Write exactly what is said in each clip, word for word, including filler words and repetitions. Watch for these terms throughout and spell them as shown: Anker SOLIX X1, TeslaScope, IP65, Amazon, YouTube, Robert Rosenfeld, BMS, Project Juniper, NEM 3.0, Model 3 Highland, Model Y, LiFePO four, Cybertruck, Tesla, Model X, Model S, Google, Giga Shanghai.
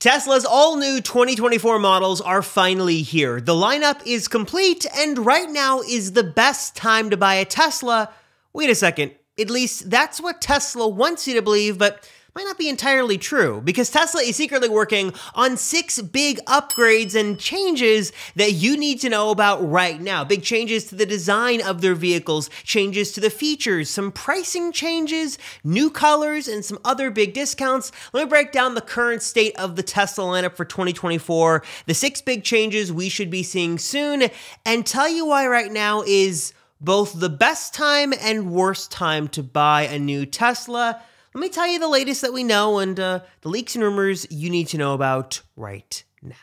Tesla's all-new twenty twenty-four models are finally here. The lineup is complete, and right now is the best time to buy a Tesla. Wait a second, at least that's what Tesla wants you to believe, but might not be entirely true, because Tesla is secretly working on six big upgrades and changes that you need to know about right now. Big changes to the design of their vehicles, changes to the features, some pricing changes, new colors, and some other big discounts. Let me break down the current state of the Tesla lineup for twenty twenty-four, the six big changes we should be seeing soon, and tell you why right now is both the best time and worst time to buy a new Tesla. Let me tell you the latest that we know and uh, the leaks and rumors you need to know about right now.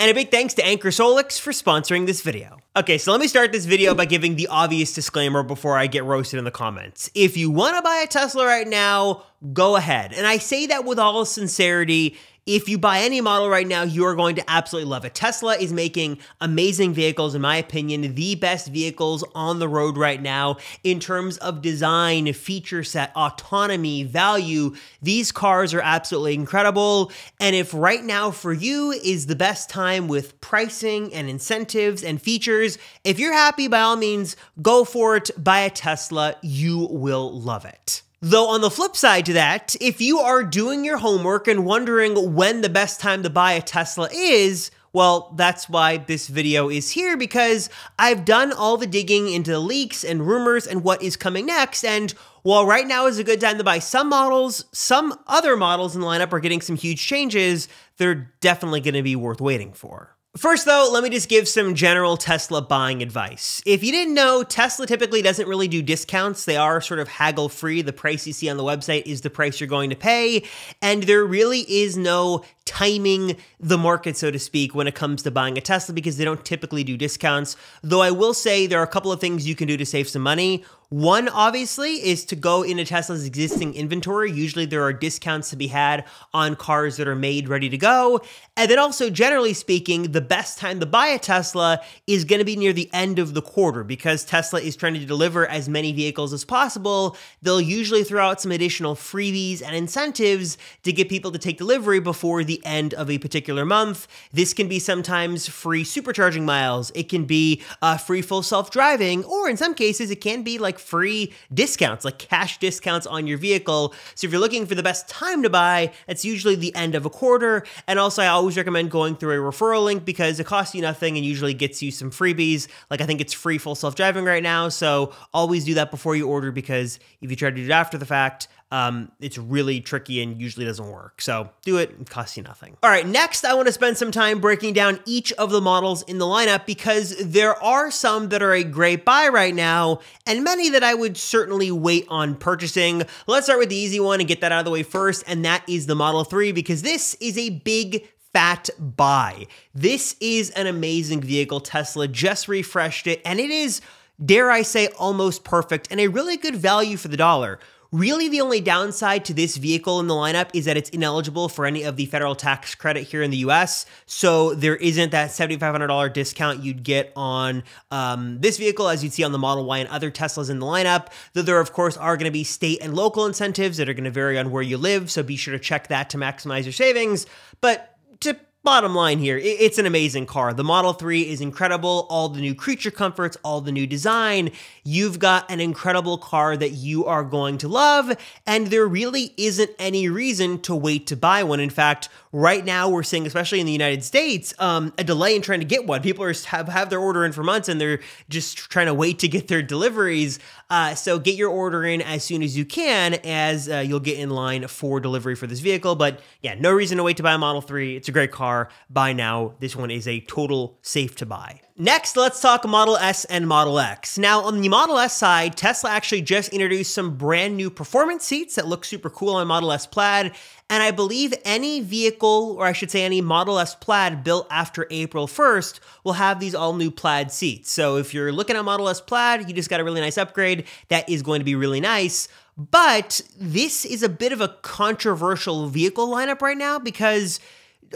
And a big thanks to Anker SOLIX for sponsoring this video. Okay, so let me start this video by giving the obvious disclaimer before I get roasted in the comments. If you wanna buy a Tesla right now, go ahead. And I say that with all sincerity. If you buy any model right now, you are going to absolutely love it. Tesla is making amazing vehicles, in my opinion, the best vehicles on the road right now in terms of design, feature set, autonomy, value. These cars are absolutely incredible. And if right now for you is the best time with pricing and incentives and features, if you're happy, by all means, go for it, buy a Tesla, you will love it. Though on the flip side to that, if you are doing your homework and wondering when the best time to buy a Tesla is, well, that's why this video is here, because I've done all the digging into the leaks and rumors and what is coming next, and while right now is a good time to buy some models, some other models in the lineup are getting some huge changes, they're definitely gonna be worth waiting for. First though, let me just give some general Tesla buying advice. If you didn't know, Tesla typically doesn't really do discounts. They are sort of haggle-free. The price you see on the website is the price you're going to pay. And there really is no timing the market, so to speak, when it comes to buying a Tesla, because they don't typically do discounts. Though I will say there are a couple of things you can do to save some money. One, obviously, is to go into Tesla's existing inventory. Usually there are discounts to be had on cars that are made ready to go. And then also, generally speaking, the best time to buy a Tesla is going to be near the end of the quarter, because Tesla is trying to deliver as many vehicles as possible. They'll usually throw out some additional freebies and incentives to get people to take delivery before the end of a particular month. This can be sometimes free supercharging miles. It can be uh, free full self-driving, or in some cases, it can be like free discounts, like cash discounts on your vehicle. So if you're looking for the best time to buy, that's usually the end of a quarter. And also I always recommend going through a referral link, because it costs you nothing and usually gets you some freebies. Like I think it's free full self-driving right now. So always do that before you order, because if you try to do it after the fact, Um, it's really tricky and usually doesn't work. So do it, it costs you nothing. All right, next I wanna spend some time breaking down each of the models in the lineup, because there are some that are a great buy right now and many that I would certainly wait on purchasing. Let's start with the easy one and get that out of the way first, and that is the Model three, because this is a big fat buy. This is an amazing vehicle. Tesla just refreshed it, and it is, dare I say, almost perfect and a really good value for the dollar. Really, the only downside to this vehicle in the lineup is that it's ineligible for any of the federal tax credit here in the U S, so there isn't that seven thousand five hundred dollar discount you'd get on um, this vehicle as you'd see on the Model Y and other Teslas in the lineup, though there, of course, are going to be state and local incentives that are going to vary on where you live, so be sure to check that to maximize your savings, but to bottom line here, it's an amazing car. The Model three is incredible. All the new creature comforts, all the new design. You've got an incredible car that you are going to love, and there really isn't any reason to wait to buy one. In fact, right now we're seeing, especially in the United States, um, a delay in trying to get one. People are, have, have their order in for months, and they're just trying to wait to get their deliveries. Uh, so get your order in as soon as you can, as uh, you'll get in line for delivery for this vehicle. But yeah, no reason to wait to buy a Model three. It's a great car. By now, this one is a total safe to buy. Next, let's talk Model S and Model X. Now, on the Model S side, Tesla actually just introduced some brand new performance seats that look super cool on Model S Plaid. And I believe any vehicle, or I should say any Model S Plaid built after April first will have these all new Plaid seats. So if you're looking at Model S Plaid, you just got a really nice upgrade. That is going to be really nice. But this is a bit of a controversial vehicle lineup right now, because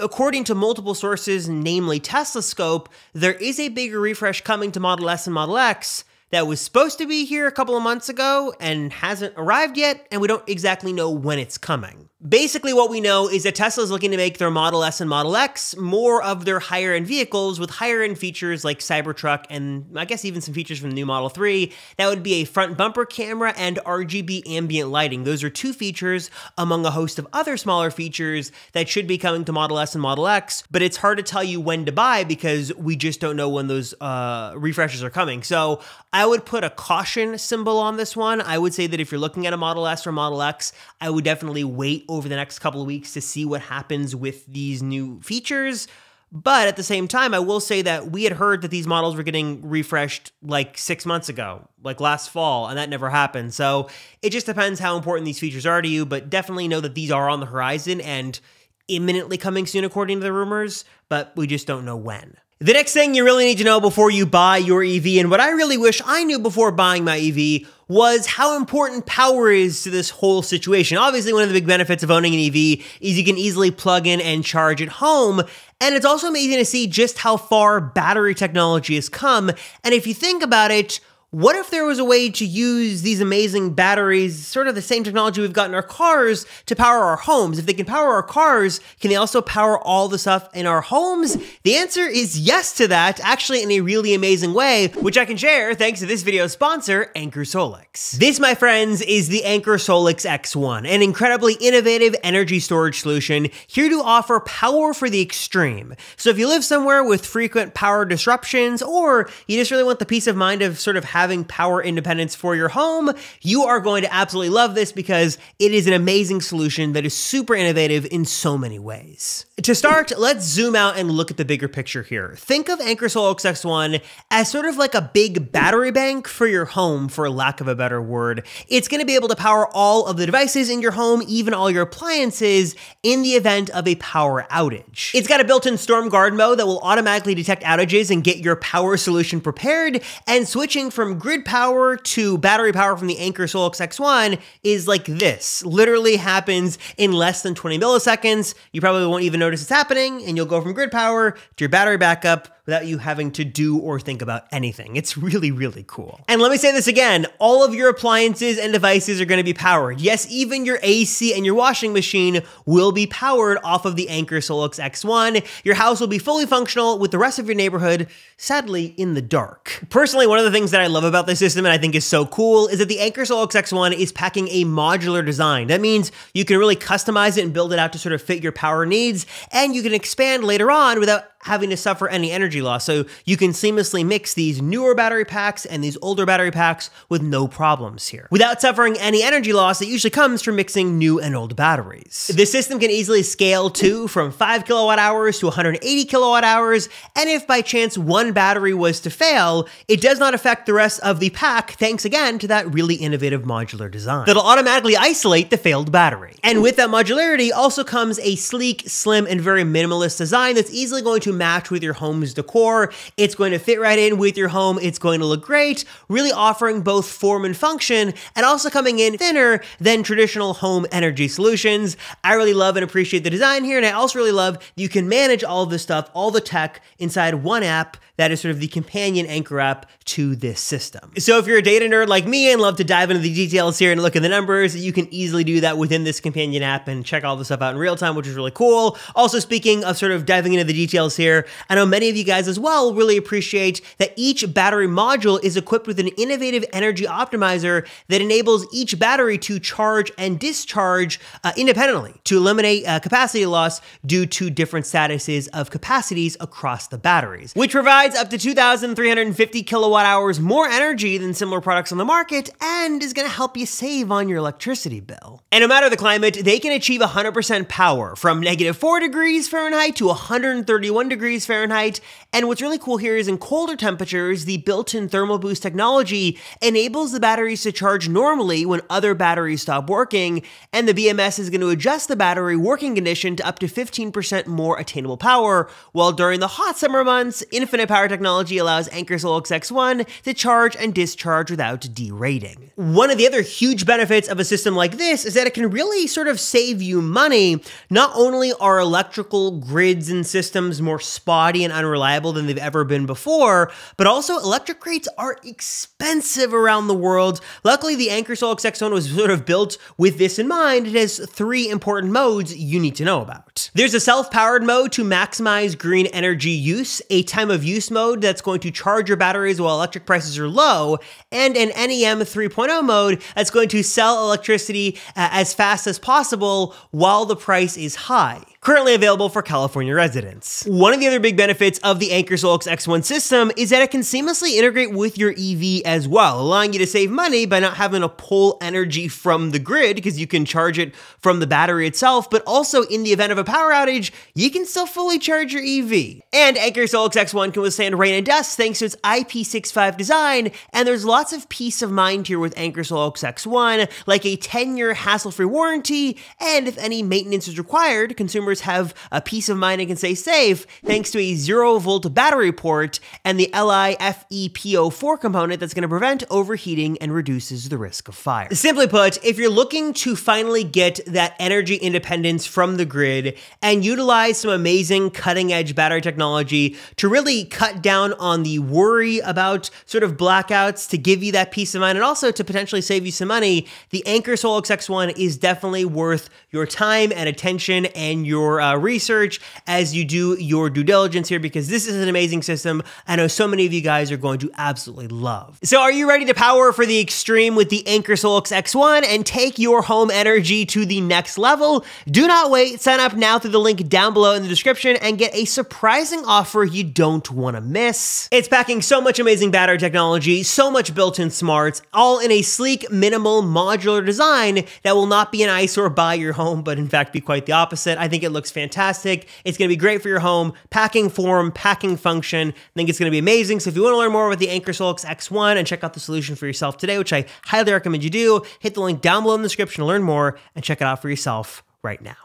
according to multiple sources, namely TeslaScope, there is a bigger refresh coming to Model S and Model X that was supposed to be here a couple of months ago and hasn't arrived yet, and we don't exactly know when it's coming. Basically, what we know is that Tesla is looking to make their Model S and Model X more of their higher-end vehicles with higher-end features like Cybertruck and I guess even some features from the new Model three. That would be a front bumper camera and R G B ambient lighting. Those are two features among a host of other smaller features that should be coming to Model S and Model X, but it's hard to tell you when to buy because we just don't know when those uh, refreshes are coming. So I would put a caution symbol on this one. I would say that if you're looking at a Model S or Model X, I would definitely wait over the next couple of weeks to see what happens with these new features. But at the same time, I will say that we had heard that these models were getting refreshed like six months ago, like last fall, and that never happened. So it just depends how important these features are to you, but definitely know that these are on the horizon and imminently coming soon, according to the rumors, but we just don't know when. The next thing you really need to know before you buy your E V, and what I really wish I knew before buying my E V, was how important power is to this whole situation. Obviously, one of the big benefits of owning an E V is you can easily plug in and charge at home, and it's also amazing to see just how far battery technology has come. And if you think about it, what if there was a way to use these amazing batteries, sort of the same technology we've got in our cars, to power our homes? If they can power our cars, can they also power all the stuff in our homes? The answer is yes to that, actually in a really amazing way, which I can share thanks to this video's sponsor, Anker SOLIX. This, my friends, is the Anker SOLIX X one, an incredibly innovative energy storage solution here to offer power for the extreme. So if you live somewhere with frequent power disruptions, or you just really want the peace of mind of sort of having having power independence for your home, you are going to absolutely love this because it is an amazing solution that is super innovative in so many ways. To start, let's zoom out and look at the bigger picture here. Think of Anker SOLIX X one as sort of like a big battery bank for your home, for lack of a better word. It's going to be able to power all of the devices in your home, even all your appliances, in the event of a power outage. It's got a built-in storm guard mode that will automatically detect outages and get your power solution prepared, and switching from From grid power to battery power from the Anker SOLIX X one is like this. Literally happens in less than twenty milliseconds. You probably won't even notice it's happening, and you'll go from grid power to your battery backup without you having to do or think about anything. It's really, really cool. And let me say this again, all of your appliances and devices are gonna be powered. Yes, even your A C and your washing machine will be powered off of the Anker SOLIX X one. Your house will be fully functional with the rest of your neighborhood, sadly, in the dark. Personally, one of the things that I love about this system and I think is so cool is that the Anker SOLIX X one is packing a modular design. That means you can really customize it and build it out to sort of fit your power needs, and you can expand later on without having to suffer any energy loss. So you can seamlessly mix these newer battery packs and these older battery packs with no problems here, without suffering any energy loss that usually comes from mixing new and old batteries. This system can easily scale to from five kilowatt hours to one hundred eighty kilowatt hours. And if by chance one battery was to fail, it does not affect the rest of the pack, thanks again to that really innovative modular design that'll automatically isolate the failed battery. And with that modularity also comes a sleek, slim, and very minimalist design that's easily going to to match with your home's decor. It's going to fit right in with your home. It's going to look great, really offering both form and function, and also coming in thinner than traditional home energy solutions. I really love and appreciate the design here, and I also really love you can manage all of this stuff, all the tech, inside one app that is sort of the companion Anker app to this system. So if you're a data nerd like me and love to dive into the details here and look at the numbers, you can easily do that within this companion app and check all this stuff out in real time, which is really cool. Also, speaking of sort of diving into the details here, I know many of you guys as well really appreciate that each battery module is equipped with an innovative energy optimizer that enables each battery to charge and discharge uh, independently to eliminate uh, capacity loss due to different statuses of capacities across the batteries, which provides up to two thousand three hundred fifty kilowatt hours more energy than similar products on the market, and is going to help you save on your electricity bill. And no matter the climate, they can achieve one hundred percent power from negative four degrees Fahrenheit to one hundred thirty-one degrees Fahrenheit. And what's really cool here is in colder temperatures, the built-in thermal boost technology enables the batteries to charge normally when other batteries stop working, and the B M S is going to adjust the battery working condition to up to fifteen percent more attainable power, while during the hot summer months, infinite power Power technology allows Anker SOLIX X one to charge and discharge without derating. One of the other huge benefits of a system like this is that it can really sort of save you money. Not only are electrical grids and systems more more spotty and unreliable than they've ever been before, but also electric crates are expensive around the world. Luckily, the Anker SOLIX X one was sort of built with this in mind. It has three important modes you need to know about. There's a self-powered mode to maximize green energy use, a time of use mode that's going to charge your batteries while electric prices are low, and an N E M three point oh mode that's going to sell electricity uh, as fast as possible while the price is high. Currently available for California residents. One of the other big benefits of the Anker SOLIX X one system is that it can seamlessly integrate with your E V as well, allowing you to save money by not having to pull energy from the grid because you can charge it from the battery itself, but also in the event of a power outage, you can still fully charge your E V. And Anker SOLIX X one can withstand rain and dust thanks to its I P sixty-five design, and there's lots of peace of mind here with Anker SOLIX X one, like a ten-year hassle-free warranty, and if any maintenance is required, consumers have a peace of mind and can stay safe thanks to a zero volt battery port and the LiFePO four component that's going to prevent overheating and reduces the risk of fire. Simply put, if you're looking to finally get that energy independence from the grid and utilize some amazing cutting edge battery technology to really cut down on the worry about sort of blackouts, to give you that peace of mind and also to potentially save you some money, the Anker SOLIX X one is definitely worth your time and attention and your Your, uh, research as you do your due diligence here, because this is an amazing system I know so many of you guys are going to absolutely love. So are you ready to power for the extreme with the Anker SOLIX X one and take your home energy to the next level? Do not wait. Sign up now through the link down below in the description and get a surprising offer you don't want to miss. It's packing so much amazing battery technology, so much built-in smarts, all in a sleek, minimal, modular design that will not be an eyesore by your home, but in fact be quite the opposite. I think it looks fantastic. It's going to be great for your home, packing form, packing function. I think it's going to be amazing. So if you want to learn more about the Anker SOLIX X one and check out the solution for yourself today, which I highly recommend you do, hit the link down below in the description to learn more and check it out for yourself right now.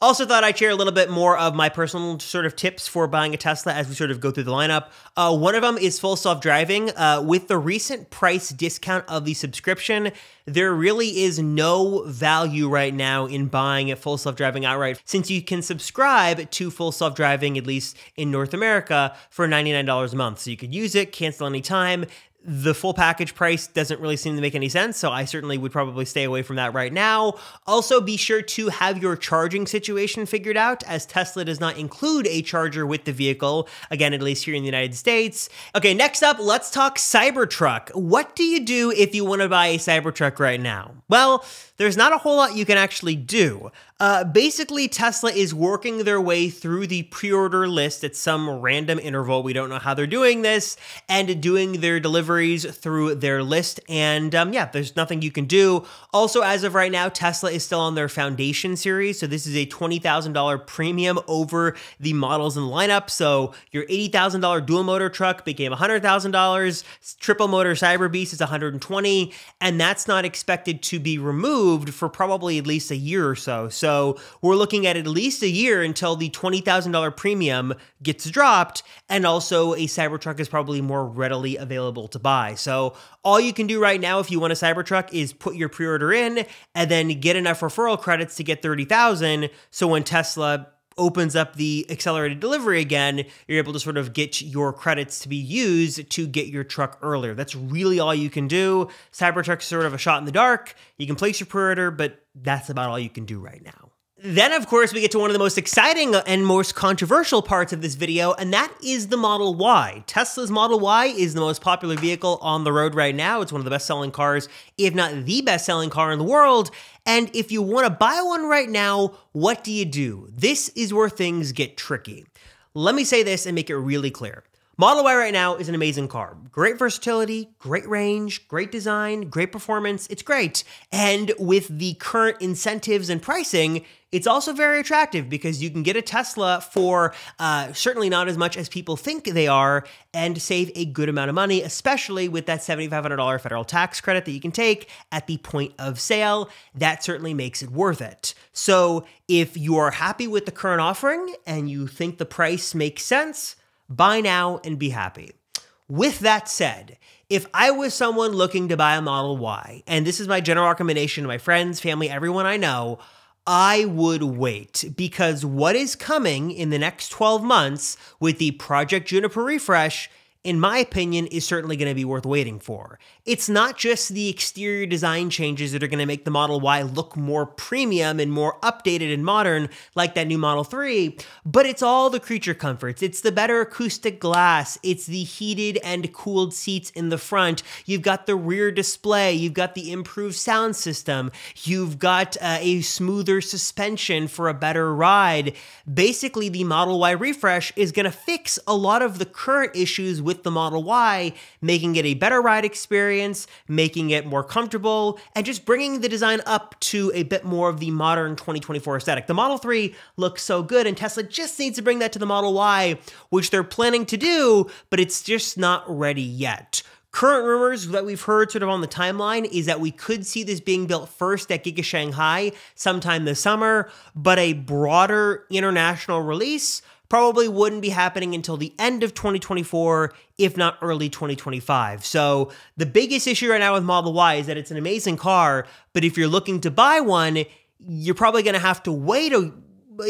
Also thought I'd share a little bit more of my personal sort of tips for buying a Tesla as we sort of go through the lineup. Uh, one of them is full self-driving. Uh, with the recent price discount of the subscription, there really is no value right now in buying a full self-driving outright, since you can subscribe to full self-driving, at least in North America, for ninety-nine dollars a month. So you could use it, cancel anytime. The full package price doesn't really seem to make any sense, so I certainly would probably stay away from that right now. Also, be sure to have your charging situation figured out, as Tesla does not include a charger with the vehicle, again, at least here in the United States. Okay, next up, let's talk Cybertruck. What do you do if you want to buy a Cybertruck right now? Well, there's not a whole lot you can actually do. Uh, basically, Tesla is working their way through the pre-order list at some random interval. We don't know how they're doing this, and doing their delivery through their list, and um, yeah, there's nothing you can do. Also, as of right now, Tesla is still on their Foundation series, so this is a twenty thousand dollar premium over the models in the lineup, so your eighty thousand dollar dual-motor truck became one hundred thousand dollars, triple-motor Cyber Beast is one hundred twenty thousand dollars, and that's not expected to be removed for probably at least a year or so, so we're looking at at least a year until the twenty thousand dollar premium gets dropped, and also a Cybertruck is probably more readily available to buy. So all you can do right now if you want a Cybertruck is put your pre-order in and then get enough referral credits to get thirty thousand. So when Tesla opens up the accelerated delivery again, you're able to sort of get your credits to be used to get your truck earlier. That's really all you can do. Cybertruck's sort of a shot in the dark. You can place your pre-order, but that's about all you can do right now. Then, of course, we get to one of the most exciting and most controversial parts of this video, and that is the Model Y. Tesla's Model Y is the most popular vehicle on the road right now. It's one of the best-selling cars, if not the best-selling car in the world. And if you want to buy one right now, what do you do? This is where things get tricky. Let me say this and make it really clear. Model Y right now is an amazing car. Great versatility, great range, great design, great performance. It's great. And with the current incentives and pricing, it's also very attractive because you can get a Tesla for uh, certainly not as much as people think they are and save a good amount of money, especially with that seven thousand five hundred dollar federal tax credit that you can take at the point of sale. That certainly makes it worth it. So if you are happy with the current offering and you think the price makes sense, buy now and be happy. With that said, if I was someone looking to buy a Model Y, and this is my general recommendation to my friends, family, everyone I know, I would wait, because what is coming in the next twelve months with the Project Juniper refresh, in my opinion, is certainly going to be worth waiting for. It's not just the exterior design changes that are going to make the Model Y look more premium and more updated and modern, like that new Model three, but it's all the creature comforts. It's the better acoustic glass. It's the heated and cooled seats in the front. You've got the rear display. You've got the improved sound system. You've got uh, a smoother suspension for a better ride. Basically, the Model Y refresh is going to fix a lot of the current issues with with the Model Y, making it a better ride experience, making it more comfortable, and just bringing the design up to a bit more of the modern twenty twenty-four aesthetic. The Model three looks so good, and Tesla just needs to bring that to the Model Y, which they're planning to do, but it's just not ready yet. Current rumors that we've heard sort of on the timeline is that we could see this being built first at Giga Shanghai sometime this summer, but a broader international release probably wouldn't be happening until the end of twenty twenty-four, if not early twenty twenty-five. So the biggest issue right now with Model Y is that it's an amazing car, but if you're looking to buy one, you're probably going to have to wait a,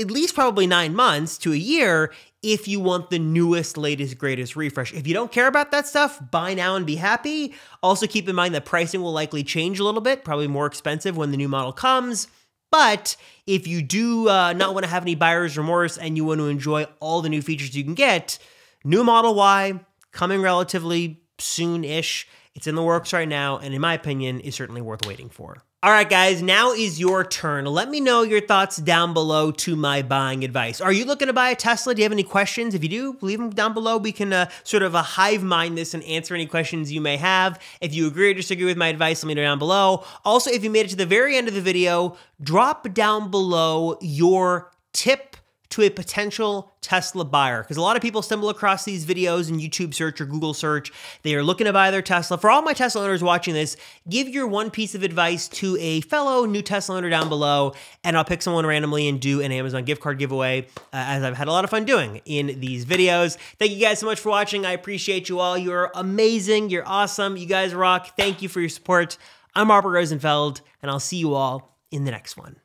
at least probably nine months to a year if you want the newest, latest, greatest refresh. If you don't care about that stuff, buy now and be happy. Also keep in mind that pricing will likely change a little bit, probably more expensive when the new model comes. But if you do uh, not want to have any buyer's remorse and you want to enjoy all the new features you can get, new Model Y coming relatively soon-ish. It's in the works right now, and in my opinion, is certainly worth waiting for. All right, guys, now is your turn. Let me know your thoughts down below to my buying advice. Are you looking to buy a Tesla? Do you have any questions? If you do, leave them down below. We can uh, sort of uh, hive mind this and answer any questions you may have. If you agree or disagree with my advice, let me know down below. Also, if you made it to the very end of the video, drop down below your tip to a potential Tesla buyer, because a lot of people stumble across these videos in YouTube search or Google search. They are looking to buy their Tesla. For all my Tesla owners watching this, give your one piece of advice to a fellow new Tesla owner down below, and I'll pick someone randomly and do an Amazon gift card giveaway, uh, as I've had a lot of fun doing in these videos. Thank you guys so much for watching. I appreciate you all. You're amazing. You're awesome. You guys rock. Thank you for your support. I'm Robert Rosenfeld, and I'll see you all in the next one.